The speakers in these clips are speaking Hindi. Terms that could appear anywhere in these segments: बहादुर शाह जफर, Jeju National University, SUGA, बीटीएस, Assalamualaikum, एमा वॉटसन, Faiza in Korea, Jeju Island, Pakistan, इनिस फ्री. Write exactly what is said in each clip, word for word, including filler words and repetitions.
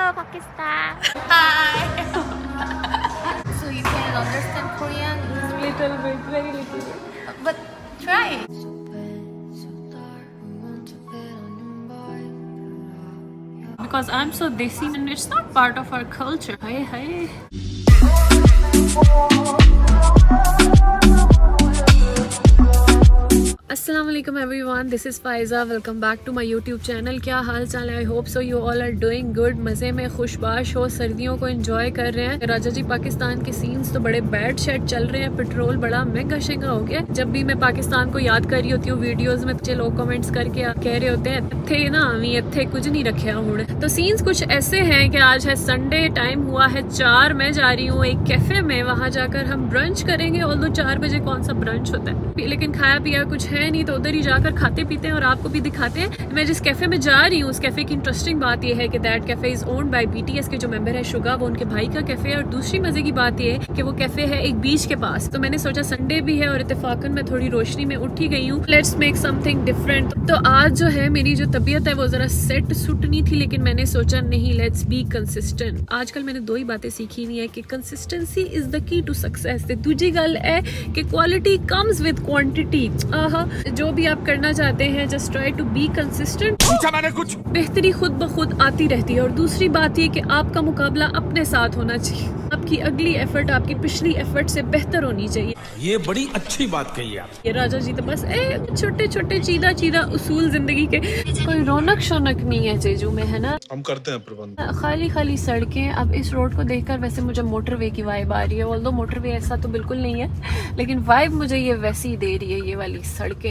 Hello, Pakistan. Hi. So you can understand Korean? Little bit, very little bit. But try it. Because I'm so desi and it's not part of our culture. Hey, hey. Assalamualaikum everyone, this is Faiza. Welcome back to my YouTube channel. क्या हाल चाल है? I hope so you all are doing good, मज़े में खुशबाश हो, सर्दियों को एंजॉय कर रहे हैं। राजा जी पाकिस्तान के सीन्स तो बड़े बैड शेड चल रहे हैं, पेट्रोल बड़ा महंगा शेंगा हो गया। जब भी मैं पाकिस्तान को याद कर रही होती हूँ वीडियोज में, बच्चे लोग कमेंट्स करके कह रहे होते हैं इत्थे ना अवी इत्थे कुछ नहीं रखे हूँ। तो सीन्स कुछ ऐसे हैं कि आज है संडे, टाइम हुआ है चार, मैं जा रही हूँ एक कैफे में, वहाँ जाकर हम ब्रंच करेंगे। और दो चार बजे कौन सा ब्रंच होता है, लेकिन खाया पिया कुछ है नहीं तो उधर ही जाकर खाते पीते हैं और आपको भी दिखाते हैं। मैं जिस कैफे में जा रही हूँ उस कैफे की इंटरेस्टिंग बात यह है कि that cafe is owned by बीटीएस के जो मेंबर है शुगा, वो उनके भाई का कैफे है। और दूसरी मजे की बात यह है कि वो कैफे है एक बीच के पास। तो मैंने सोचा संडे भी है और इत्तेफाकन मैं थोड़ी रोशनी में उठी गई हूँ, लेट्स मेक समथिंग डिफरेंट। तो आज जो है मेरी जो तबीयत है वो जरा सेट सुट नहीं थी, लेकिन मैंने सोचा नहीं, लेट्स बी कंसिस्टेंट। आजकल मैंने दो ही बातें सीखी हुई है कि consistency is the key to success. दूसरी गल है कि क्वालिटी कम्स विद क्वांटिटी। जो भी आप करना चाहते हैं just try to be consistent, मैंने कुछ बेहतरी खुद ब खुद आती रहती है। और दूसरी बात ये कि आपका मुकाबला अपने साथ होना चाहिए, आपकी अगली एफर्ट आपकी पिछली एफर्ट से बेहतर होनी चाहिए। ये बड़ी अच्छी बात कही आप। ये राजा जी तो बस छोटे छोटे चीदा चीदा उसूल जिंदगी के, कोई रौनक शौनक नहीं है जेजू में, है ना। हम करते हैं प्रबंध, खाली खाली सड़कें। अब इस रोड को देखकर वैसे मुझे मोटरवे की वाइब आ रही है, ऑल्दो मोटरवे ऐसा तो बिल्कुल नहीं है, लेकिन वाइब मुझे ये वैसी दे रही है, ये वाली सड़कें।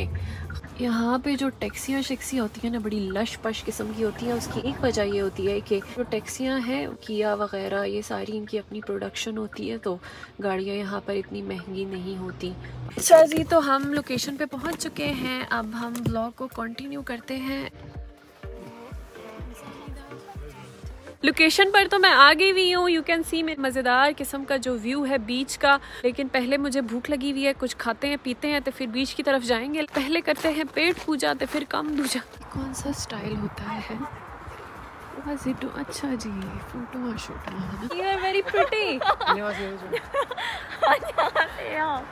यहाँ पे जो टैक्सियाँ शेक्सी होती हैं ना, बड़ी लश पश किस्म की होती हैं। उसकी एक वजह ये होती है कि जो टैक्सियाँ हैं किया वगैरह ये सारी इनकी अपनी प्रोडक्शन होती है, तो गाड़ियाँ यहाँ पर इतनी महंगी नहीं होती। अच्छा जी, तो हम लोकेशन पे पहुँच चुके हैं, अब हम ब्लॉग को कंटिन्यू करते हैं। लोकेशन पर तो मैं आ गई हुई हूँ, यू कैन सी मेरे मज़ेदार किस्म का जो व्यू है बीच का। लेकिन पहले मुझे भूख लगी हुई है, कुछ खाते हैं पीते हैं तो फिर बीच की तरफ जाएंगे। पहले करते हैं पेट पूजा तो फिर कम दूजा। कौन सा स्टाइल होता है? अच्छा जी, photo shoot. You are very pretty.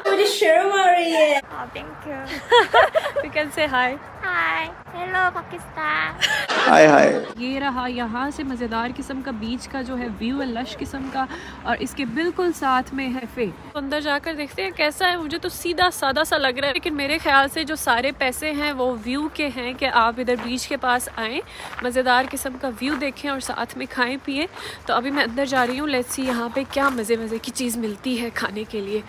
मुझे शर्म आ रही है। Thank you. You can say hi. Hi. Hello Pakistan. हाय हाय। ये रहा यहाँ से मज़ेदार किस्म का बीच का जो है व्यू है, लश किस्म का। और इसके बिल्कुल साथ में है फे। अंदर जाकर देखते हैं कैसा है। मुझे तो सीधा सादा सा लग रहा है, लेकिन मेरे ख्याल से जो सारे पैसे हैं वो व्यू के हैं कि आप इधर बीच के पास आएँ, मज़ेदार किस्म का व्यू देखें और साथ में खाएँ पिए। तो अभी मैं अंदर जा रही हूँ, लेट्स सी यहाँ पर क्या मज़े मज़े की चीज़ मिलती है खाने के लिए।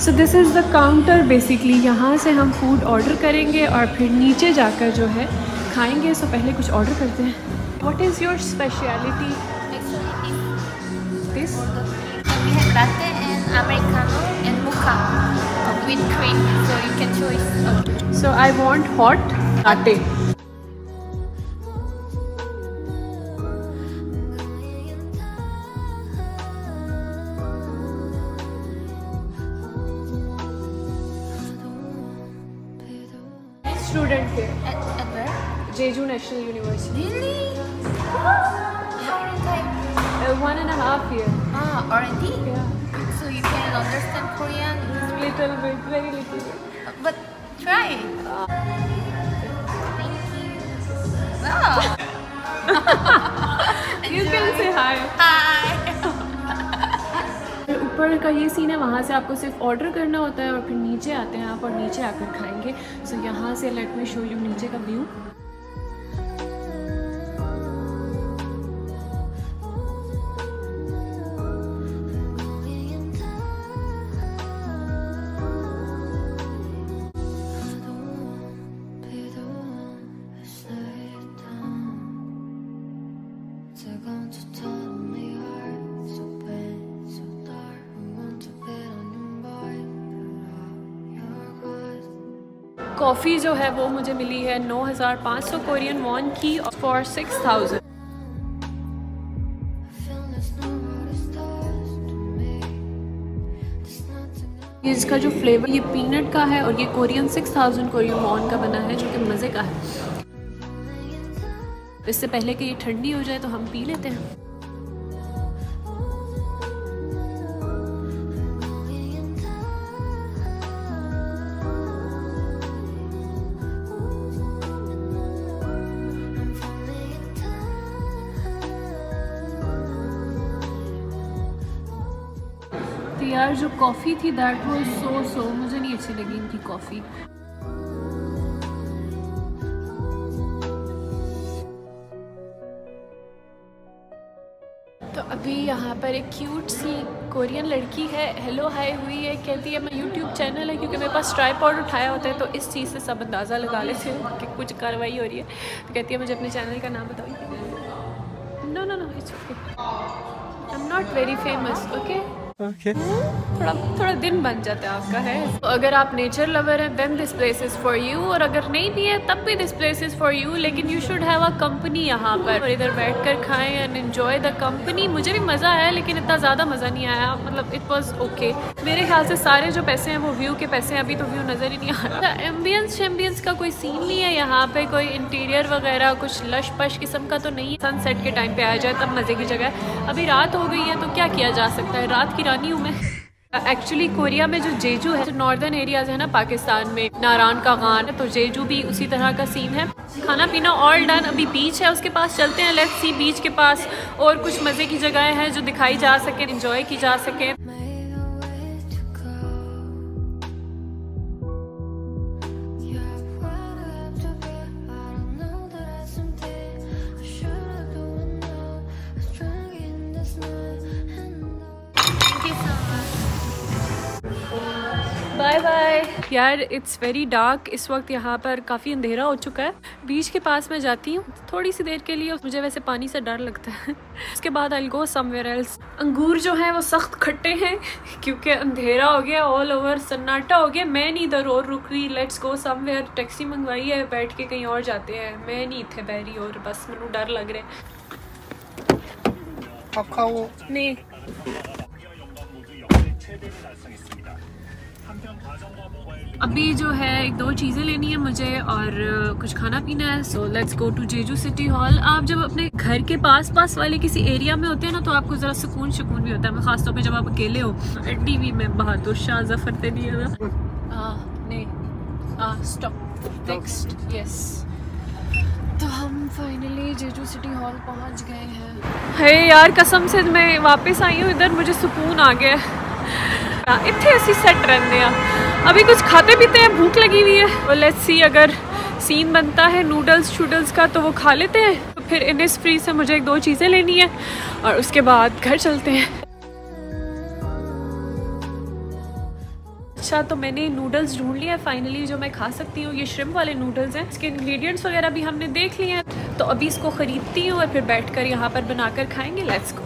So this is the counter basically. यहाँ से हम फूड ऑर्डर करेंगे और फिर नीचे जाकर जो है खाएंगे। सो so, पहले कुछ ऑर्डर करते हैं। What is your speciality? This we have latte and americano and mocha with cream, so you can choice. So I want hot latte. Student here at, at where? Jeju National University. Really? How long time? Uh, one and a half year. Ah, already? Yeah. So you can understand Korean? Little bit, very little bit. But try. Uh, Thank you. Wow. You can say hi. Hi. ऊपर का ये सीन है, वहाँ से आपको सिर्फ ऑर्डर करना होता है और फिर नीचे आते हैं आप और नीचे आकर खाएंगे। सो so, यहाँ से लेट मी शो यू नीचे का व्यू। कॉफ़ी जो है वो मुझे मिली है nine thousand five hundred Korean won की फॉर सिक्स थाउज़ेंड। इसका जो फ्लेवर ये पीनट का है और ये Korean six thousand Korean won का बना है जो कि मज़े का है। इससे पहले कि ये ठंडी हो जाए तो हम पी लेते हैं। तो यार जो कॉफ़ी थी दैट वाज सो सो मुझे नहीं अच्छी लगी इनकी कॉफ़ी। तो अभी यहाँ पर एक क्यूट सी कोरियन लड़की है, हेलो हाय हुई है, कहती है मैं यूट्यूब चैनल है, क्योंकि मेरे पास ट्राइपॉड उठाया होता है तो इस चीज़ से सब अंदाज़ा लगा लेते हैं कि कुछ कार्रवाई हो रही है। तो कहती है मुझे अपने चैनल का नाम बताओ। No no no it's okay, I am not very famous. Okay okay थोड़ा थोड़ा दिन बन जाता है आपका है। तो अगर आप नेचर लवर हैं then this place is for you, और अगर नहीं भी है तब भी this place is for you, लेकिन you should have a company यहाँ पर। और इधर बैठ कर खाएँ एंड एन्जॉय द कंपनी। मुझे भी मज़ा आया लेकिन इतना ज़्यादा मज़ा नहीं आया, मतलब इट वाज ओके। मेरे ख्याल से सारे जो पैसे हैं वो व्यू के पैसे हैं, अभी तो व्यू नज़र ही नहीं आ रहा। एम्बियंस शेम्बियंस का कोई सीन नहीं है यहाँ पर, कोई इंटीरियर वगैरह कुछ लश पश किस्म का तो नहीं है। सनसेट के टाइम पर आया जाए तब मज़े की जगह है। अभी रात हो गई है तो क्या किया जा सकता है, रात की रानी हूँ मैं। एक्चुअली कोरिया में जो जेजू है, जो नॉर्दर्न एरियाज़ है ना पाकिस्तान में, नारान का गान है, तो जेजू भी उसी तरह का सीन है। खाना पीना ऑल डन, अभी बीच है उसके पास चलते हैं, लेट्स सी बीच के पास और कुछ मज़े की जगहें हैं जो दिखाई जा सके, एंजॉय की जा सके। Bye bye. यार इट्स वेरी डार्क, इस वक्त यहाँ पर काफ़ी अंधेरा हो चुका है। बीच के पास मैं जाती हूँ थोड़ी सी देर के लिए, मुझे वैसे पानी से डर लगता है। उसके बाद आई गो समवेयर एल्स। अंगूर जो हैं वो सख्त खट्टे हैं क्योंकि अंधेरा हो गया, ऑल ओवर सन्नाटा हो गया। मैं नहीं इधर और रुक रही, लेट्स गो समवेयर। टैक्सी मंगवाई है, बैठ के कहीं और जाते हैं। मैं नहीं इतने बह रही और बस मैं डर लग रहा है। नहीं अभी जो है एक दो चीज़ें लेनी है मुझे और कुछ खाना पीना है, so let's go to Jeju city hall. आप जब अपने घर के पास पास वाले किसी एरिया में होते हैं ना तो आपको ज़रा सुकून शकून भी होता है, खासतौर पे जब आप अकेले हो। टी वी में बहादुर शाह जफर दे दिया स्टॉप नेक्स्ट यस। तो हम फाइनली जेजू सिटी हॉल पहुँच गए हैं। है यार कसम से मैं वापस आई हूँ इधर, मुझे सुकून आ गया। इतने ऐसी सेट रहते हैं। अभी कुछ खाते पीते हैं, भूख लगी हुई है। तो लेट्स सी अगर सीन बनता है नूडल्स शूडल्स का तो वो खा लेते हैं। तो फिर इन फ्री से मुझे एक दो चीज़ें लेनी है और उसके बाद घर चलते हैं। अच्छा तो मैंने नूडल्स ढूंढ लिए फाइनली जो मैं खा सकती हूँ। ये श्रिम्प वाले नूडल्स हैं, इसके इंग्रेडिएंट्स वगैरह भी हमने देख लिए हैं। तो अभी इसको ख़रीदती हूँ और फिर बैठ कर यहाँ पर बना कर खाएँगे। Let's go.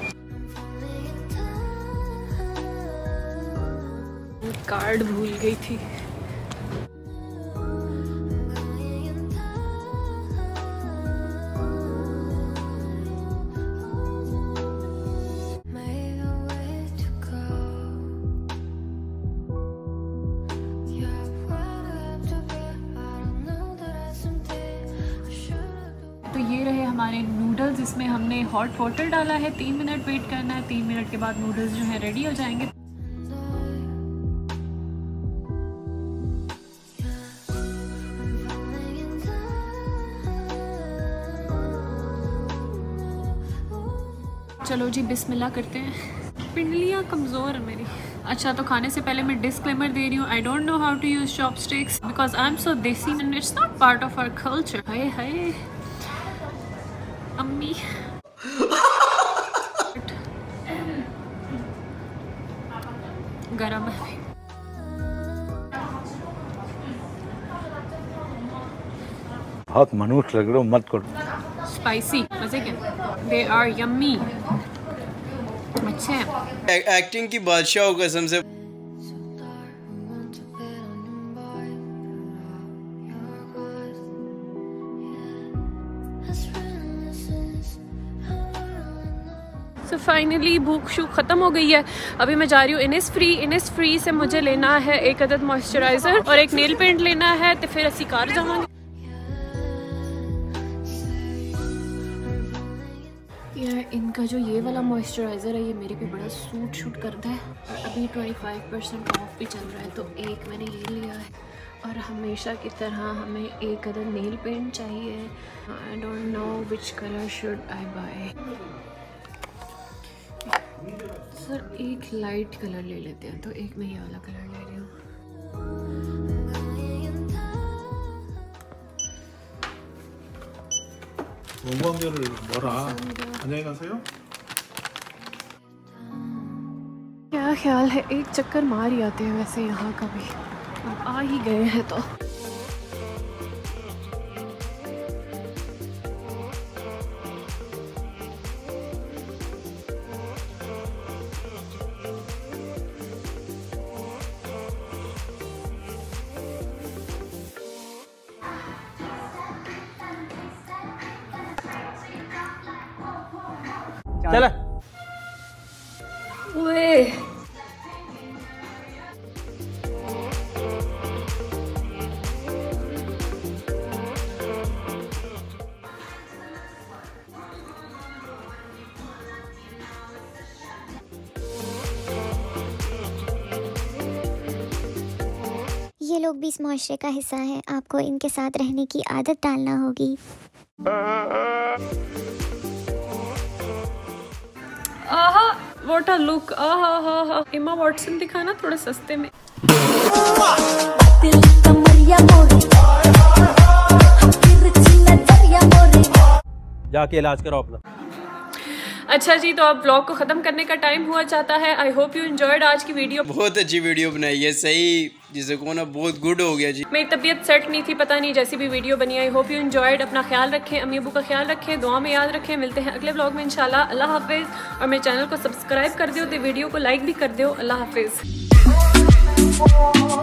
कार्ड भूल गई थी। तो ये रहे हमारे नूडल्स, इसमें हमने हॉट वाटर डाला है। तीन मिनट वेट करना है, तीन मिनट के बाद नूडल्स जो है रेडी हो जाएंगे। चलो जी बिस्मिल्लाह करते हैं। पिंडलियाँ कमज़ोर है मेरी। अच्छा तो खाने से पहले मैं डिस्क्लेमर दे रही हूँ, I don't know how to use chopsticks because I am so desi and it's not part of our culture. Hi hi अम्मी। गरम है। बहुत मनोज लग रहा हूँ, मत करो। स्पाइसी मजे के, दे आर यम्मी, अच्छे हैं। एक्टिंग की बादशाह हो कसम से। तो फाइनली भूख शूख ख़त्म हो गई है। अभी मैं जा रही हूँ इनिस फ्री इनिस फ्री से मुझे लेना है एक अदद मॉइस्चराइज़र और एक नेल पेंट लेना है, तो फिर असी घर जावांगे। यार इनका जो ये वाला मॉइस्चराइज़र है ये मेरे पे बड़ा सूट शूट करता है और अभी पच्चीस परसेंट ऑफ भी चल रहा है, तो एक मैंने ये लिया है। और हमेशा की तरह हमें एक अदर नेल पेंट चाहिए। I don't know which colour should I buy. Sir एक लाइट कलर ले लेते हैं, तो एक मैं ये वाला कलर ले रही हूँ। 원광대를 뭐라 안녕히 가세요। क्या ख्याल है, एक चक्कर मार ही आते हैं वैसे यहाँ का भी, अब आ ही गए हैं तो। चल ये लोग भी इस माशरे का हिस्सा है, आपको इनके साथ रहने की आदत डालना होगी। आहा व्हाट अ लुक, आहा हा हा। एमा वॉटसन दिखाना थोड़ा सस्ते में। जाके इलाज कराओ अपना। अच्छा जी, तो अब ब्लॉग को ख़त्म करने का टाइम हुआ चाहता है। आई होप यू एंजॉयड आज की वीडियो। बहुत अच्छी वीडियो बनाई है, सही जिसे को ना बहुत गुड हो गया जी। मेरी तबीयत सेट नहीं थी, पता नहीं जैसी भी वीडियो बनी। I hope you enjoyed. अपना ख्याल रखें, अम्मी अबू का ख्याल रखें, दुआ में याद रखें। मिलते हैं अगले ब्लॉग में इंशाल्लाह। अल्लाह हाफिज़। और मेरे चैनल को सब्सक्राइब कर दो, वीडियो को लाइक भी कर दो। अल्लाह हाफिज़।